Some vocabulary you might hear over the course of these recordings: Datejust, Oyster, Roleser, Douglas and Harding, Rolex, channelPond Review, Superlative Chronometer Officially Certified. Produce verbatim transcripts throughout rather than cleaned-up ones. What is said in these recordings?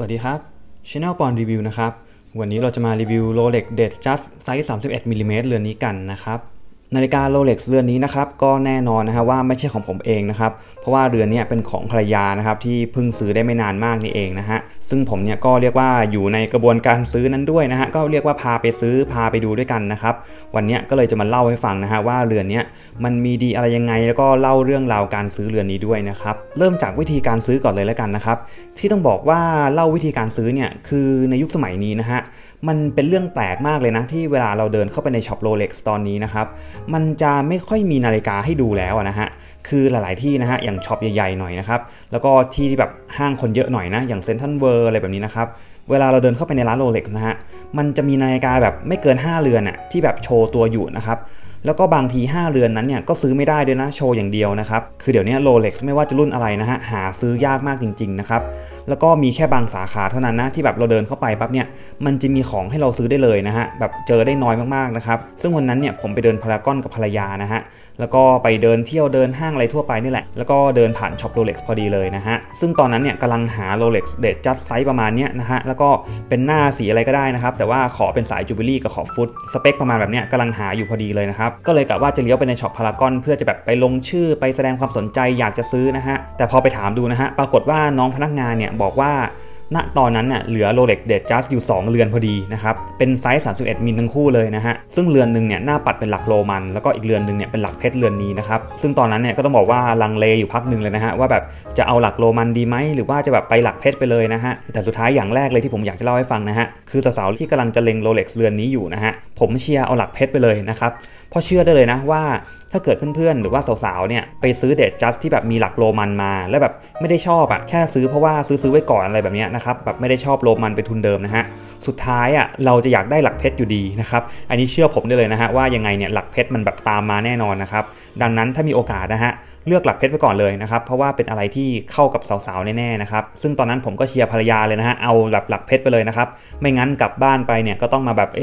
สวัสดีครับ channelPond Review นะครับวันนี้เราจะมารีวิว Rolex Datejust ไซส์ สามสิบเอ็ดมิลลิเมตร เรือนนี้กันนะครับนาฬิกา Rolex เรือนนี้นะครับก็แน่นอนนะฮะว่าไม่ใช่ของผมเองนะครับเพราะว่าเรือนนี้เป็นของภรรยานะครับที่เพิ่งซื้อได้ไม่นานมากนี่เองนะฮะซึ่งผมเนี่ยก็เรียกว่าอยู่ในกระบวนการซื้อนั้นด้วยนะฮะก็เรียกว่าพาไปซื้อพาไปดูด้วยกันนะครับวันนี้ก็เลยจะมาเล่าให้ฟังนะฮะว่าเรือนนี้มันมีดีอะไรยังไงแล้วก็เล่าเรื่องราวการซื้อเรือนนี้ด้วยนะครับเริ่มจากวิธีการซื้อก่อนเลยแล้วกันนะครับที่ต้องบอกว่าเล่าวิธีการซื้อเนี่ยคือในยุคสมัยนี้นะฮะมันเป็นเรื่องแปลกมากเลยนะที่เวลาเราเดินเข้าไปในช็อป Rolex ตอนนี้นะครับมันจะไม่ค่อยมีนาฬิกาให้ดูแล้วนะฮะคือหลายๆที่นะฮะอย่างช็อปใหญ่ๆหน่อยนะครับแล้วก็ที่แบบห้างคนเยอะหน่อยนะอย่างเซ็นทรัลเวิลด์อะไรแบบนี้นะครับเวลาเราเดินเข้าไปในร้าน Rolex นะฮะมันจะมีนาฬิกาแบบไม่เกินห้าเรือนอะที่แบบโชว์ตัวอยู่นะครับแล้วก็บางทีห้าเรือนนั้นเนี่ยก็ซื้อไม่ได้ด้วยนะโชว์อย่างเดียวนะครับคือเดี๋ยวนี้ Rolex ไม่ว่าจะรุ่นอะไรนะฮะหาซื้อยากมากจริงๆนะครับแล้วก็มีแค่บางสาขาเท่านั้นนะที่แบบเราเดินเข้าไปปั๊บเนี่ยมันจะมีของให้เราซื้อได้เลยนะฮะแบบเจอได้น้อยมากๆนะครับซึ่งวันนั้นเนี่ยผมไปเดินพารากอนกับภรรยานะฮะแล้วก็ไปเดินเที่ยวเดินห้างอะไรทั่วไปนี่แหละแล้วก็เดินผ่านช็อป Rolex พอดีเลยนะฮะซึ่งตอนนั้นเนี่ยกำลังหา Rolex Datejust ไซส์ประมาณเนี้ยนะฮะแล้วก็เป็นหน้าสีอะไรก็ได้นะครับแต่ว่าขอเป็นสายจูบิลี่กับขอบฟุตสเปคประมาณแบบเนี้ยกำลังหาอยู่พอดีเลยนะครับก็เลยกะว่าจะเลี้ยวไปในช็อปพารากอนเพื่อจะแบบไปลงชื่อไปแสดงความสนใจอยากจะซื้อนะฮะแต่พอไปถามดูนะฮะปรากฏว่าน้องพนักงานเนี่ยบอกว่าณตอนนั้นน่ะเหลือ Rolex Datejust อยู่สองเรือนพอดีนะครับเป็นไซส์สามสิบเอ็ดมิลทั้งคู่เลยนะฮะซึ่งเรือนหนึ่งเนี่ยหน้าปัดเป็นหลักโรมันแล้วก็อีกเรือนหนึ่งเนี่ยเป็นหลักเพชรเรือนนี้นะครับซึ่งตอนนั้นเนี่ยก็ต้องบอกว่าลังเลอยู่พักหนึ่งเลยนะฮะว่าแบบจะเอาหลักโรมันดีไหมหรือว่าจะแบบไปหลักเพชรไปเลยนะฮะแต่สุดท้ายอย่างแรกเลยที่ผมอยากจะเล่าให้ฟังนะฮะคือสาวๆที่กำลังจะเล็ง Rolex เรือนนี้อยู่นะฮะผมเชียร์เอาหลักเพชรไปเลยนะครับเพราะเชื่อได้เลยนะว่าถ้าเกิดเพื่อนๆหรือว่าสาวๆเนี่ยไปซื้อDatejustที่แบบมีหลักโรมันมาแล้วแบบไม่ได้ชอบอะแค่ซื้อเพราะว่าซื้อๆไว้ก่อนอะไรแบบนี้นะครับแบบไม่ได้ชอบโรมันไปทุนเดิมนะฮะสุดท้ายอ่ะเราจะอยากได้หลักเพชรอยู่ดีนะครับอันนี้เชื่อผมได้เลยนะฮะว่ายังไงเนี่ยหลักเพชรมันแบบตามมาแน่นอนนะครับดังนั้นถ้ามีโอกาสนะฮะเลือกหลักเพชรไปก่อนเลยนะครับเพราะว่าเป็นอะไรที่เข้ากับสาวๆแน่ๆนะครับซึ่งตอนนั้นผมก็เชียร์ภรรยาเลยนะฮะเอาแบบหลักเพชรไปเลยนะครับไม่งั้นกลับบ้านไปเนี่ยก็ต้องมาแบบเออ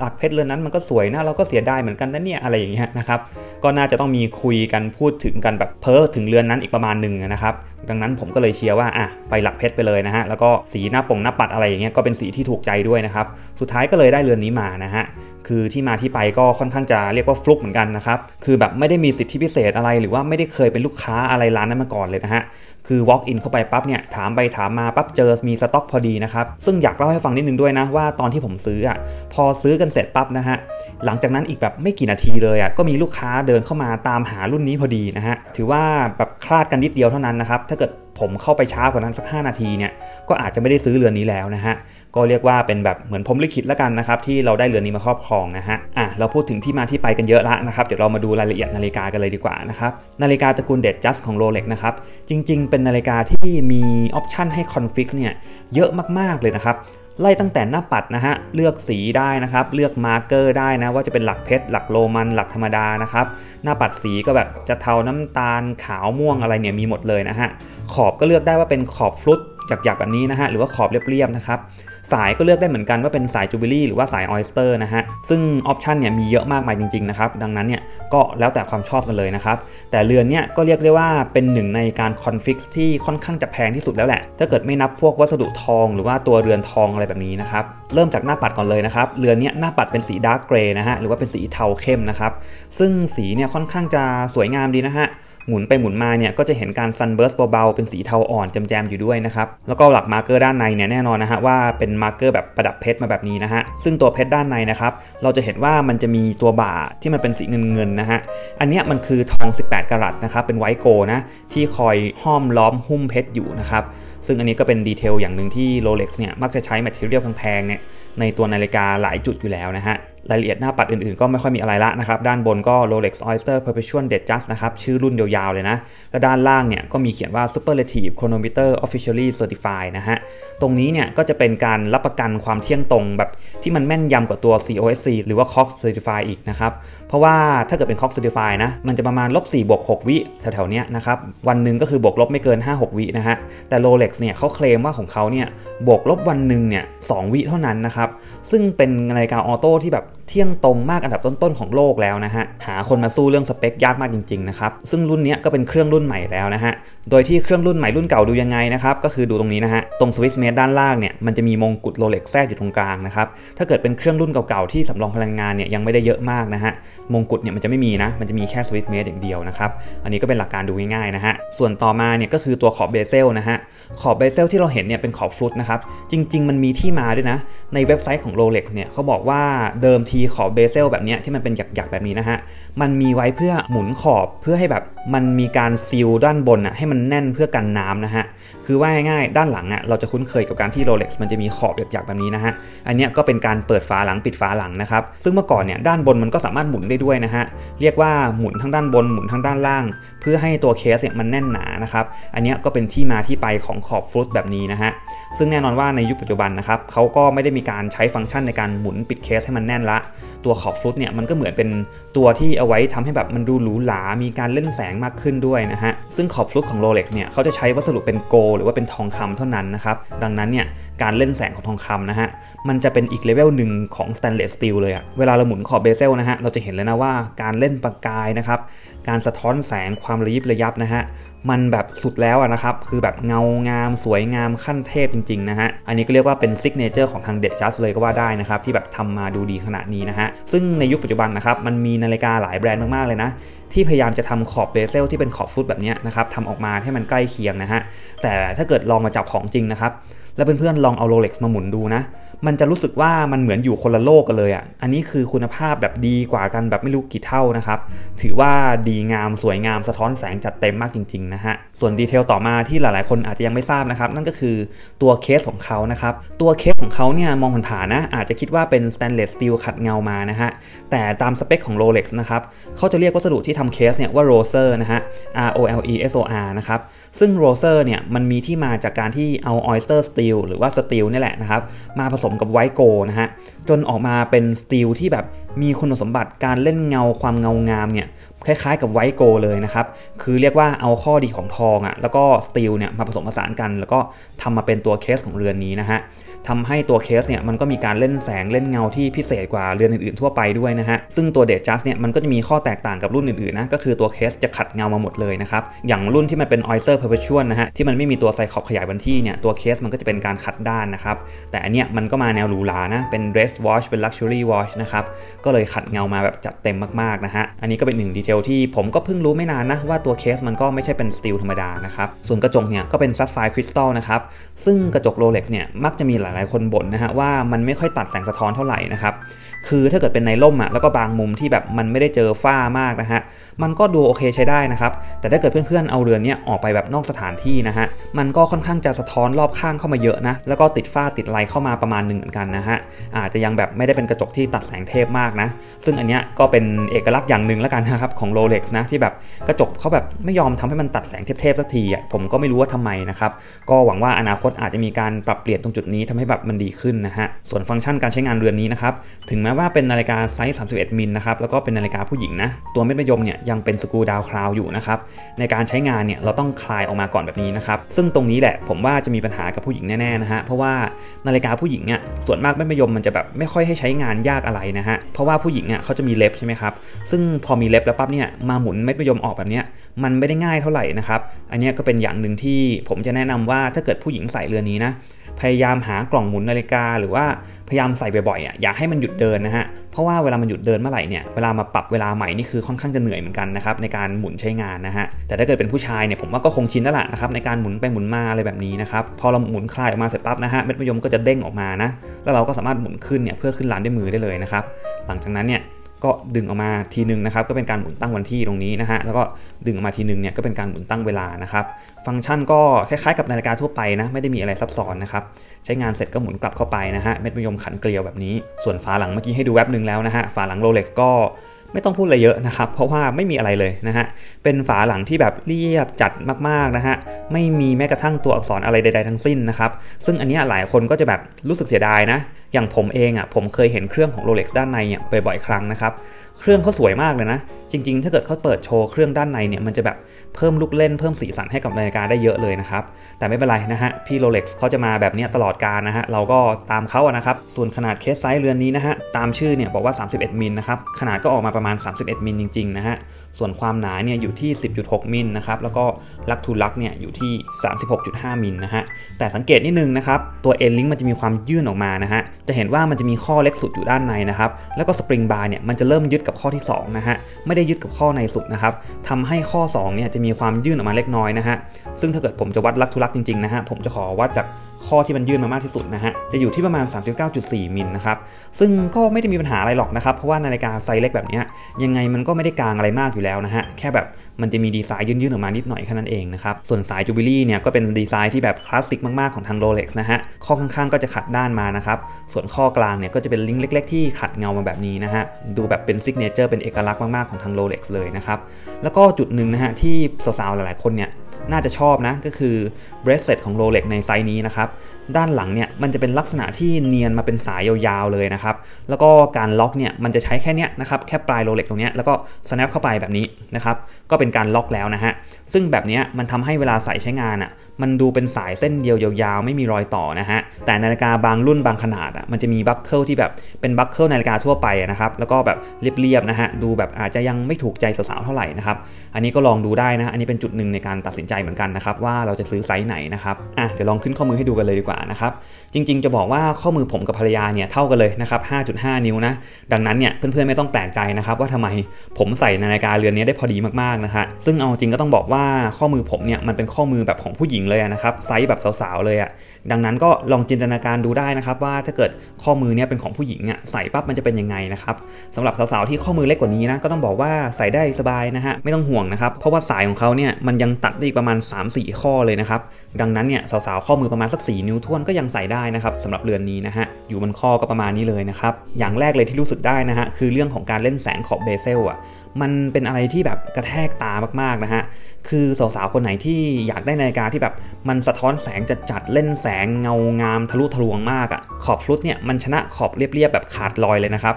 หลักเพชรเรือนนั้นมันก็สวยนะเราก็เสียดายเหมือนกันนะเนี่ยอะไรอย่างเงี้ยนะครับก็น่าจะต้องมีคุยกันพูดถึงกันแบบเพ้อถึงเรือนนั้นอีกประมาณหนึ่งนะครับดังนั้นผมก็เลยเชียร์ว่าอ่ะไปหลักเพชรไปเลยนะฮะแล้วก็สีหน้าปงหน้าปัดอะไรอย่างเงี้ยก็เป็นสีที่ถูกใจด้วยนะครับสุดท้ายก็เลยได้เรือนนี้มานะฮะคือที่มาที่ไปก็ค่อนข้างจะเรียกว่าฟลุกเหมือนกันนะครับคือแบบไม่ได้มีสิทธิพิเศษอะไรหรือว่าไม่ได้เคยเป็นลูกค้าอะไรร้านนั้นมาก่อนเลยนะฮะคือ walk in เข้าไปปั๊บเนี่ยถามไปถามมาปั๊บเจอมีสต็อกพอดีนะครับซึ่งอยากเล่าให้ฟังนิดนึงด้วยนะว่าตอนที่ผมซื้ออ่ะพอซื้อกันเสร็จปั๊บนะฮะหลังจากนั้นอีกแบบไม่กี่นาทีเลยอ่ะก็มีลูกค้าเดินเข้ามาตามหารุ่นนี้พอดีนะฮะถือว่าแบบคลาดกันนิดเดียวเท่านั้นนะครับถ้าเกิดผมเข้าไปช้ากว่านั้นสักห้านาทีเนี่ยก็อาจจะไม่ได้ซื้อเรือนนี้แล้วนะฮะก็เรียกว่าเป็นแบบเหมือนพรหมลิขิตแล้วกันนะครับที่เราได้เรือนนี้มาครอบครองนะฮะอ่ะเราพูดถึงที่มาที่ไปกันเยอะละนะครับเดี๋ยวเรามาดูรายละเอียดนาฬิกากันเลยดีกว่านะครับนาฬิกาตระกูลDatejustของ Rolex นะครับจริงๆเป็นนาฬิกาที่มีออปชันให้คอนฟิกเนี่ยเยอะมากๆเลยนะครับไล่ตั้งแต่หน้าปัดนะฮะเลือกสีได้นะครับเลือกมาร์เกอร์ได้นะว่าจะเป็นหลักเพชรหลักโรมันหลักธรรมดานะครับหน้าปัดสีก็แบบจะเทาน้ำตาลขาวม่วงอะไรเนี่ยมีหมดเลยนะฮะขอบก็เลือกได้ว่าเป็นขอบฟลุตหยักๆแบบนี้นะฮะหรือว่าขอบเรียบๆนะครับสายก็เลือกได้เหมือนกันว่าเป็นสายจูบิลี่หรือว่าสาย Oyster นะฮะซึ่งออปชันเนี่ยมีเยอะมากมายจริงๆนะครับดังนั้นเนี่ยก็แล้วแต่ความชอบกันเลยนะครับแต่เรือนเนี่ยก็เรียกได้ว่าเป็นหนึ่งในการคอนฟิกซ์ที่ค่อนข้างจะแพงที่สุดแล้วแหละถ้าเกิดไม่นับพวกวัสดุทองหรือว่าตัวเรือนทองอะไรแบบนี้นะครับเริ่มจากหน้าปัดก่อนเลยนะครับเรือนเนี่ยหน้าปัดเป็นสีดาร์กเกรย์นะฮะหรือว่าเป็นสีเทาเข้มนะครับซึ่งสีเนี่ยค่อนข้างจะสวยงามดีนะฮะหมุนไปหมุนมาเนี่ยก็จะเห็นการซันเบิร์สเบาๆเป็นสีเทาอ่อนแจมๆอยู่ด้วยนะครับแล้วก็หลักมาร์เกอร์ด้านในเนี่ยแน่นอนนะฮะว่าเป็นมาร์เกอร์แบบประดับเพชรมาแบบนี้นะฮะซึ่งตัวเพชรด้านในนะครับเราจะเห็นว่ามันจะมีตัวบ่าที่มันเป็นสีเงินๆนะฮะอันนี้มันคือทองสิบแปดกะรัตนะครับเป็นไวท์โกลด์นะที่คอยห้อมล้อมหุ้มเพชรอยู่นะครับซึ่งอันนี้ก็เป็นดีเทลอย่างหนึ่งที่ Rolex เนี่ยมักจะใช้แมทเทอเรียลแพงๆเนี่ยในตัวนาฬิกาหลายจุดอยู่แล้วนะฮะรายละเอียดหน้าปัดอื่นๆก็ไม่ค่อยมีอะไรละนะครับด้านบนก็ Rolex Oyster Perpetual Datejust นะครับชื่อรุ่นยาวๆเลยนะและด้านล่างเนี่ยก็มีเขียนว่า Superlative Chronometer Officially Certified นะฮะตรงนี้เนี่ยก็จะเป็นการรับประกันความเที่ยงตรงแบบที่มันแม่นยำกว่าตัว ซี โอ เอส ซี หรือว่า ซี โอ เอส ซี Certified อีกนะครับเพราะว่าถ้าเกิดเป็น ซี โอ เอส ซี Certified นะมันจะประมาณ ลบสี่ บวก หก วิแถวๆเนี้ยนะครับวันหนึ่งก็คือบวกลบไม่เกิน ห้าหก วินะฮะแต่ Rolex เนี่ยเขาเคลมว่าของเขาเนี่ยบวกลบวันหนึ่งเนี่ย สอง วิเท่านั้นนะครับซึ่งเป็นนาฬิกาออโต้ที่แบบ เที่ยงตรงมากอันดับต้นๆของโลกแล้วนะฮะหาคนมาสู้เรื่องสเปคยากมากจริงๆนะครับซึ่งรุ่นนี้ก็เป็นเครื่องรุ่นใหม่แล้วนะฮะโดยที่เครื่องรุ่นใหม่รุ่นเก่าดูยังไงนะครับก็คือดูตรงนี้นะฮะตรงสวิตช์เมทด้านล่างเนี่ยมันจะมีมงกุฎโรเล็กซ์แทรกอยู่ตรงกลางนะครับถ้าเกิดเป็นเครื่องรุ่นเก่าๆที่สำรองพลังงานเนี่ยยังไม่ได้เยอะมากนะฮะมงกุฎเนี่ยมันจะไม่มีนะมันจะมีแค่สวิตช์เมทอย่างเดียวนะครับอันนี้ก็เป็นหลักการดูง่ายๆนะฮะส่วนต่อมาเนี่ยก็คือตัวขอบเบเซลนะฮะขอบเบเซลที่เราเห็นเนี่ยเป็นขอบฟลุตนะครับจริงๆมันมีที่มาด้วยนะในเว็บไซต์ของ Rolex เนี่ยเขาบอกว่าเดิมทีขอบเบเซลแบบนี้ที่มันเป็นหยักๆแบบนี้นะฮะมันมีไว้เพื่อหมุนขอบเพื่อให้แบบมันมีการซีลด้านบนอ่ะให้มันแน่นเพื่อกันน้ำนะฮะคือว่าง่ายๆด้านหลังอ่ะเราจะคุ้นเคยกับการที่ Rolex มันจะมีขอบหยักๆแบบนี้นะฮะอันนี้ก็เป็นการเปิดฝาหลังปิดฝาหลังนะครับซึ่งเมื่อก่อนเนี่ยด้านบนมันก็สามารถหมุนได้ด้วยนะฮะเรียกว่าหมุนทั้งด้านบนหมุนทั้งด้านล่างเพื่อให้ตัวเคสเนี่ยมันแน่นหนานะครับอันนี้ก็เป็นที่มาที่ไปของขอบฟลุตแบบนี้นะฮะซึ่งแน่นอนว่าในยุคปัจจุบันนะครับเขาก็ไม่ได้มีการใช้ฟังก์ชันในการหมุนปิดเคสให้มันแน่นละตัวขอบฟลุตเนี่ยมันก็เหมือนเป็นตัวที่เอาไว้ทำให้แบบมันดูหรูหรามีการเล่นแสงมากขึ้นด้วยนะฮะซึ่งขอบฟลุตของ Rolex เนี่ยเขาจะใช้วัสดุเป็นโกลหรือว่าเป็นทองคำเท่านั้นนะครับดังนั้นเนี่ยการเล่นแสงของทองคำนะฮะมันจะเป็นอีกเลเวลหนึ่งของ stainless steel เลยอะเวลาเราหมุนขอบเบเซลนะฮะเราจะเห็นเลยนะว่าการเล่นประกายนะครับการสะท้อนแสงความระยิบระยับนะฮะมันแบบสุดแล้วนะครับคือแบบเงางามสวยงามขั้นเทพจริงๆนะฮะอันนี้ก็เรียกว่าเป็นซิกเนเจอร์ของทาง Datejust เลยก็ว่าได้นะครับที่แบบทำมาดูดีขนาดนี้นะฮะซึ่งในยุคปัจจุบันนะครับมันมีนาฬิกาหลายแบรนด์มากๆเลยนะที่พยายามจะทำขอบเบเซลที่เป็นขอบฟุตแบบนี้นะครับทำออกมาให้มันใกล้เคียงนะฮะแต่ถ้าเกิดลองมาจับของจริงนะครับแล้วเพื่อนๆลองเอา Rolex มาหมุนดูนะมันจะรู้สึกว่ามันเหมือนอยู่คนละโลกกันเลยอ่ะอันนี้คือคุณภาพแบบดีกว่ากันแบบไม่รู้กี่เท่านะครับถือว่าดีงามสวยงามสะท้อนแสงจัดเต็มมากจริงๆนะฮะส่วนดีเทลต่อมาที่หลายๆคนอาจจะยังไม่ทราบนะครับนั่นก็คือตัวเคสของเขานะครับตัวเคสของเขาเนี่ยมองผ่านๆนะอาจจะคิดว่าเป็น stainless steel ขัดเงามานะฮะแต่ตามสเปคของ Rolex นะครับเขาจะเรียกวัสดุที่ทำเคสเนี่ยว่า Roleser นะฮะ R O L E S O R นะครับซึ่ง Roleser เนี่ยมันมีที่มาจากการที่เอา Oyster Steel หรือว่า Steel นี่แหละนะครับมาผสมกับไวโกนะฮะจนออกมาเป็นสตีลที่แบบมีคุณสมบัติการเล่นเงาความเงางามเนี่ยคล้ายๆกับไวโกเลยนะครับคือเรียกว่าเอาข้อดีของทองอ่ะแล้วก็สตีลเนี่ยมาผสมผสานกันแล้วก็ทำมาเป็นตัวเคสของเรือนนี้นะฮะทำให้ตัวเคสเนี่ยมันก็มีการเล่นแสงเล่นเงาที่พิเศษกว่าเรือนอื่นๆทั่วไปด้วยนะฮะซึ่งตัว Datejust เนี่ยมันก็จะมีข้อแตกต่างกับรุ่นอื่นๆนะก็คือตัวเคสจะขัดเงามาหมดเลยนะครับอย่างรุ่นที่มันเป็น Oyster Perpetual นะฮะที่มันไม่มีตัวไซคอบขยายบันที่เนี่ยตัวเคสมันก็จะเป็นการขัดด้านนะครับแต่อันเนี้ยมันก็มาแนวหรูหรานะเป็น dress watch เป็น luxury watch นะครับก็เลยขัดเงามาแบบจัดเต็มมากๆนะฮะอันนี้ก็เป็นหนึ่งดีเทลที่ผมก็เพิ่งรู้ไม่นานนะว่าตัวเคสมันก็ไม่ใช่เป็นสตีลธรรมดานะครับส่วนกระจกเนี่ยก็เป็น sapphire crystal นะครับซึ่งกระจก Rolex เนี่ยมักจะมีหลายหลายคนบ่นนะฮะว่ามันไม่ค่อยตัดแสงสะท้อนเท่าไหร่นะครับคือถ้าเกิดเป็นในร่มอ่ะแล้วก็บางมุมที่แบบมันไม่ได้เจอฝ้ามากนะฮะมันก็ดูโอเคใช้ได้นะครับแต่ถ้าเกิดเพื่อนๆเอาเรือนเนี้ยออกไปแบบนอกสถานที่นะฮะมันก็ค่อนข้างจะสะท้อนรอบข้างเข้ามาเยอะนะแล้วก็ติดฝ้าติดไรเข้ามาประมาณหนึ่งเหมือนกันนะฮะอาจจะยังแบบไม่ได้เป็นกระจกที่ตัดแสงเทพมากนะซึ่งอันเนี้ยก็เป็นเอกลักษณ์อย่างหนึ่งแล้วกันนะครับของ Rolex นะที่แบบกระจกเขาแบบไม่ยอมทำให้มันตัดแสงเทพๆสักทีอ่ะผมก็ไม่รู้ว่าทำไมนะครับก็หวังว่าอนาคตอาจจะมีการปรับเปลี่ยนตรงจุดนี้ทำให้แบบมันดีขึ้นนะฮะส่วนฟังก์ชันการใช้งานเรือนนี้นะครับถึงแม้ว่าเป็นนาฬิกาไซส์สามสิบเอ็ดมิลนะครับแล้วก็เป็นนาฬิกาผู้หญิงนะตัวเม็ดมะยมเนี่ยยังเป็นสกรูดาวคราวอยู่นะครับในการใช้งานเนี่ยเราต้องคลายออกมาก่อนแบบนี้นะครับซึ่งตรงนี้แหละผมว่าจะมีปัญหากับผู้หญิงแน่ๆนะฮะเพราะว่านาฬิกาผู้หญิงเนี่ยส่วนมากเม็ดมะยมมันจะแบบไม่ค่อยให้ใช้งานยากอะไรนะฮะเพราะว่าผู้หญิงเนี่ยเขาจะมีเล็บใช่ไหมครับซึ่งพอมีเล็บแล้วปั๊บเนี่ยมาหมุนเม็ดมะยมออกแบบเนี้ยมันไม่ได้ง่ายเท่าไหร่นะครับอันนี้ก็เป็นอย่างหนึ่งที่ผมจะแนะนำว่าถ้าเกิดผู้หญิงใส่เรือนนี้นะพยายามหากล่องหมุนนาฬิกาหรือว่าพยายามใส่บ่อยๆอ่ะอย่าให้มันหยุดเดินนะฮะเพราะว่าเวลามันหยุดเดินเมื่อไหร่เนี่ยเวลามาปรับเวลาใหม่นี่คือค่อนข้างจะเหนื่อยเหมือนกันนะครับในการหมุนใช้งานนะฮะแต่ถ้าเกิดเป็นผู้ชายเนี่ยผมว่าก็คงชินแล้วล่ะนะครับในการหมุนไปหมุนมาอะไรแบบนี้นะครับพอเราหมุนคลายออกมาเสร็จปั๊บนะฮะเม็ดมะยมก็จะเด้งออกมานะแล้วเราก็สามารถหมุนขึ้นเนี่ยเพื่อขึ้นลานด้วยมือได้เลยนะครับหลังจากนั้นเนี่ยก็ดึงออกมาทีนึงนะครับก็เป็นการหมุนตั้งวันที่ตรงนี้นะฮะแล้วก็ดึงออกมาทีนึงเนี่ยก็เป็นการหมุนตั้งเวลานะครับฟังก์ชันก็คล้ายๆกับนาฬิกาทั่วไปนะไม่ได้มีอะไรซับซ้อนนะครับใช้งานเสร็จก็หมุนกลับเข้าไปนะฮะเม็ดมะยมขันเกลียวแบบนี้ส่วนฝาหลังเมื่อกี้ให้ดูแวบนึงแล้วนะฮะฝาหลัง Rolex ก็ไม่ต้องพูดอะไรเยอะนะครับเพราะว่าไม่มีอะไรเลยนะฮะเป็นฝาหลังที่แบบเรียบจัดมากๆนะฮะไม่มีแม้กระทั่งตัวอักษรอะไรใดๆทั้งสิ้นนะครับซึ่งอันนี้หลายคนก็จะแบบรู้สึกเสียดายนะอย่างผมเองอ่ะผมเคยเห็นเครื่องของ Rolex ด้านในเนี่ยบ่อยๆครั้งนะครับเครื่องเขาสวยมากเลยนะจริงๆถ้าเกิดเขาเปิดโชว์เครื่องด้านในเนี่ยมันจะแบบ เพิ่มลูกเล่นเพิ่มสีสันให้กับนาฬิกาได้เยอะเลยนะครับแต่ไม่เป็นไรนะฮะพี่ Rolex เขาจะมาแบบนี้ตลอดกาลนะฮะเราก็ตามเขาอะนะครับส่วนขนาดเคสไซส์เรือนนี้นะฮะตามชื่อเนี่ยบอกว่าสามสิบเอ็ดมิลนะครับขนาดก็ออกมาประมาณสามสิบเอ็ดมิลจริงๆนะฮะส่วนความหนาเนี่ยอยู่ที่ สิบจุดหก มิลนะครับแล้วก็ลักทูลักเนี่ยอยู่ที่ สามสิบหกจุดห้า มิลนะฮะแต่สังเกตนิดนึงนะครับตัวเอ็นลิงก์มันจะมีความยื่นออกมานะฮะจะเห็นว่ามันจะมีข้อเล็กสุดอยู่ด้านในนะครับแล้วก็สปริงบาร์เนี่ยมันจะเริ่มยึดกับข้อที่สองนะฮะไม่ได้ยึดกับข้อในสุดนะครับทำให้ข้อสองเนี่ยจะมีความยื่นออกมาเล็กน้อยนะฮะซึ่งถ้าเกิดผมจะวัดลักทูลักจริงๆนะฮะผมจะขอวัดจากข้อที่มันยื่นมามากที่สุดนะฮะจะอยู่ที่ประมาณ สามสิบเก้าจุดสี่ มิลนะครับซึ่งก็ไม่ได้มีปัญหาอะไรหรอกนะครับเพราะว่านาฬิกาไซส์เล็กแบบนี้ยังไงมันก็ไม่ได้กลางอะไรมากอยู่แล้วนะฮะแค่แบบมันจะมีดีไซน์ยื่นๆออกมานิดหน่อยแค่นั้นเองนะครับส่วนสายจูบิลี่เนี่ยก็เป็นดีไซน์ที่แบบคลาสสิกมากๆของทาง Rolex นะฮะข้อข้างๆก็จะขัดด้านมานะครับส่วนข้อกลางเนี่ยก็จะเป็นลิงก์เล็กๆที่ขัดเงามาแบบนี้นะฮะดูแบบเป็นซิกเนเจอร์เป็นเอกลักษณ์มากๆของทาง Rolex เลยนะครับแล้วก็จุดหนึ่งนะฮะที่สาวๆหลายๆคนเนี่ยน่าจะชอบนะก็คือ bracelet ของ Rolex ในไซส์นี้นะครับด้านหลังเนี่ยมันจะเป็นลักษณะที่เนียนมาเป็นสายยาวๆเลยนะครับแล้วก็การล็อกเนี่ยมันจะใช้แค่เนี้ยนะครับแค่ปลาย Rolex ตรงเนี้ยแล้วก็ snap เข้าไปแบบนี้นะครับก็เป็นการล็อกแล้วนะฮะซึ่งแบบเนี้ยมันทำให้เวลาใส่ใช้งานอ่ะมันดูเป็นสายเส้นเดียวยาวๆไม่มีรอยต่อนะฮะแต่นาฬิกาบางรุ่นบางขนาดอ่ะมันจะมีบัคเกิลที่แบบเป็นบัคเกิลนาฬิกาทั่วไปนะครับแล้วก็แบบเรียบๆนะฮะดูแบบอาจจะยังไม่ถูกใจสาวๆเท่าไหร่นะครับอันนี้ก็ลองดูได้นะอันนี้เป็นจุดหนึ่งในการตัดสินใจเหมือนกันนะครับว่าเราจะซื้อไซส์ไหนนะครับอ่ะเดี๋ยวลองขึ้นข้อมือให้ดูกันเลยดีกว่านะครับจริงๆจะบอกว่าข้อมือผมกับภรรยาเนี่ยเท่ากันเลยนะครับ ห้าจุดห้า นิ้วนะดังนั้นเนี่ยเพื่อนๆไม่ต้องแปลกใจนะครับว่าทำไมผมใส่นาฬิกาเรือนนี้ได้พอดีมากๆนะฮะซึ่งเอาจริงก็ต้องบอกว่าข้อมือผมเนี่ยมันเป็นข้อมือแบบของผู้หญิงเลยนะครับไซส์แบบสาวๆเลยอ่ะดังนั้นก็ลองจินตนาการดูได้นะครับว่าถ้าเกิดข้อมือเนี่ยเป็นของผู้หญิงอ่ะใส่ปั๊บมันจะเป็นยังไงนะครับสำหรับสาวๆที่ข้อมือเล็กกว่านี้นะก็ต้องบอกว่าใส่ได้สบายนะฮะไม่ต้องห่วงนะครับเพราะว่าสายของเขาเนี่ยมันยังตัดได้อีกประมาณ สามถึงสี่ ข้อเลยนะครับดังนั้นเนี่ยสาวๆข้อมือประมาณสักสี่นิ้วท้วนก็ยังใส่ได้นะครับสำหรับเรือนนี้นะฮะอยู่บนข้อก็ประมาณนี้เลยนะครับอย่างแรกเลยที่รู้สึกได้นะฮะคือเรื่องของการเล่นแสงขอบเบเซลอ่ะมันเป็นอะไรที่แบบกระแทกตามากๆนะฮะคือสาวๆคนไหนที่อยากได้นาฬิกาที่แบบมันสะท้อนแสงจัดจัดเล่นแสงเงางามทะลุทะลวงมากอ่ะขอบฟลุตเนี่ยมันชนะขอบเรียบๆแบบขาดลอยเลยนะครับ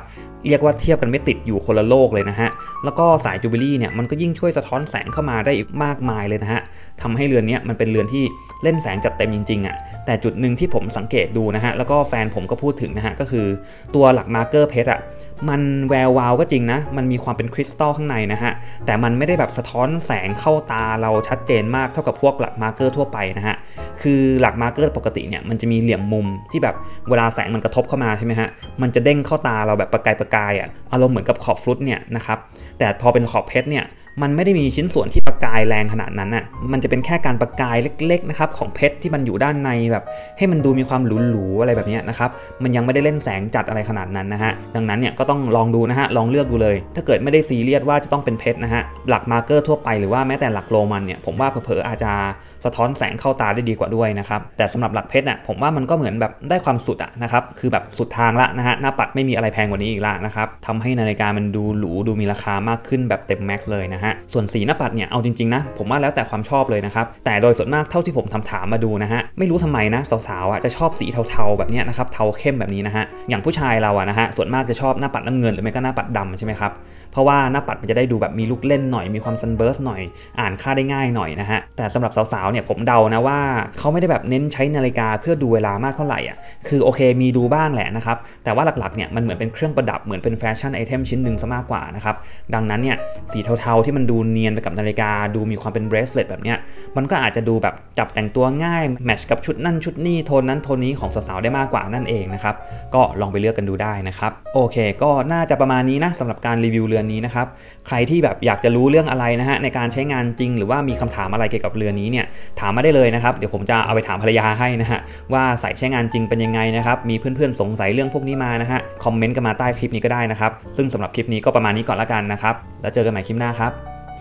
เรียกว่าเทียบกันไม่ติดอยู่คนละโลกเลยนะฮะแล้วก็สายจูบิลี่เนี่ยมันก็ยิ่งช่วยสะท้อนแสงเข้ามาได้อีกมากมายเลยนะฮะทำให้เรือนนี้มันเป็นเรือนที่เล่นแสงจัดเต็มจริงๆอ่ะแต่จุดหนึ่งที่ผมสังเกตดูนะฮะแล้วก็แฟนผมก็พูดถึงนะฮะก็คือตัวหลักมาร์เกอร์เพชรอ่ะมันแวววาวก็จริงนะมันมีความเป็นคริสตัลข้างในนะฮะแต่มันไม่ได้แบบสะท้อนแสงเข้าตาเราชัดเจนมากเท่ากับพวกหลักมาร์เกอร์ทั่วไปนะฮะคือหลักมาร์เกอร์ปกติเนี่ยมันจะมีเหลี่ยมมุมที่แบบเวลาแสงมันกระทบเข้ามาใช่ไหมฮะมันจะเด้งเข้าตาเราแบบประกายประกายอ่ะอารมณ์เหมือนกับขอบฟลุตเนี่ยนะครับแต่พอเป็นขอบเพชรเนี่ยมันไม่ได้มีชิ้นส่วนที่ประกายแรงขนาดนั้นน่ะมันจะเป็นแค่การประกายเล็กๆนะครับของเพชรที่มันอยู่ด้านในแบบให้มันดูมีความหรูๆอะไรแบบนี้นะครับมันยังไม่ได้เล่นแสงจัดอะไรขนาดนั้นนะฮะดังนั้นเนี่ยก็ต้องลองดูนะฮะลองเลือกดูเลยถ้าเกิดไม่ได้ซีเรียสว่าจะต้องเป็นเพชรนะฮะหลักมาร์เกอร์ทั่วไปหรือว่าแม้แต่หลักโรมันเนี่ยผมว่าเผลอๆอาจจะสะท้อนแสงเข้าตาได้ดีกว่าด้วยนะครับแต่สำหรับหลักเพชรน่ะผมว่ามันก็เหมือนแบบได้ความสุดอ่ะนะครับคือแบบสุดทางละนะฮะหน้าปัดไม่มีอะไรแพงกว่านี้อีกละนะครับทำให้นาฬิกามันดูหรูดูมีราคามากขึ้นแบบเต็มแม็กซ์เลยนะฮะส่วนสีหน้าปัดเนี่ยเอาจริงๆนะผมว่าแล้วแต่ความชอบเลยนะครับแต่โดยส่วนมากเท่าที่ผมทำถามมาดูนะฮะไม่รู้ทำไมนะสาวๆอ่ะจะชอบสีเทาๆแบบนี้นะครับเทาเข้มแบบนี้นะฮะอย่างผู้ชายเราอ่ะนะฮะส่วนมากจะชอบหน้าปัดน้ำเงินหรือไม่ก็หน้าปัดดำใช่ไหมครับเพราะว่าหน้าปัดมันจะได้ดูแบบมีลูกเล่นหน่อยมีความซันเบิร์สหน่อยอ่านค่าได้ง่ายหน่อยนะฮะแต่สำหรับสาวๆเนี่ยผมเดานะว่าเขาไม่ได้แบบเน้นใช้นาฬิกาเพื่อดูเวลามากเท่าไหร่อ่ะคือโอเคมีดูบ้างแหละนะครับแต่ว่าหลักๆเนี่ยมันเหมือนเป็นเครื่องประดับเหมือนเป็นแฟชั่นไอเทมชิ้นหนึ่งซะมากกว่านะครับดังนั้นเนี่ยสีเทาๆที่มันดูเนียนไปกับนาฬิกาดูมีความเป็นเบรสเลตแบบเนี้ยมันก็อาจจะดูแบบจับแต่งตัวง่ายแมชกับชุดนั่นชุดนี่โทนนั้นโทนนี้ของสาวๆได้มากกว่านั่นเองนะครับก็ลองไปเลือกกันดูได้นะครับโอเคก็น่าจะประมาณนี้นะสำหรับการรีวิวเรือนนี้นะครับใครที่แบบอยากจะรู้เรื่องอะไรนะฮะในการใช้งานจริงหรือว่ามีคำถามอะไรเกี่ยวกับเรือนนี้เนี่ยถามมาได้เลยนะครับเดี๋ยวผมจะเอาไปถามภรรยาให้นะฮะว่าใส่ใช้งานจริงเป็นยังไงนะครับมีเพื่อนๆสงสัยเรื่องพวกนี้มานะฮะคอมเมนต์กันมาใต้คลิปนี้ก็ได้นะครับซึ่งสำหรับคลิปนี้ก็ประมาณนี้ก่อนละกันนะครับแล้วเจอกันใหม่คลิปหน้าครับ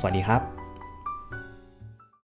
สวัสดีครับ